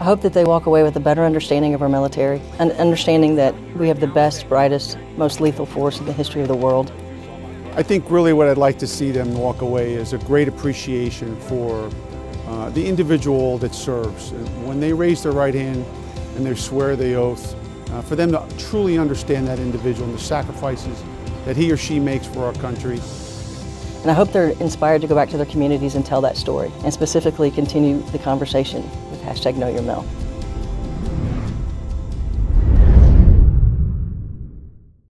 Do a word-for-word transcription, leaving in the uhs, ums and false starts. I hope that they walk away with a better understanding of our military, an understanding that we have the best, brightest, most lethal force in the history of the world. I think really what I'd like to see them walk away is a great appreciation for uh, the individual that serves. When they raise their right hand and they swear the oath, uh, for them to truly understand that individual and the sacrifices that he or she makes for our country. And I hope they're inspired to go back to their communities and tell that story, and specifically continue the conversation with hashtag Know Your Mil.